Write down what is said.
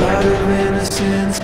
light of innocence.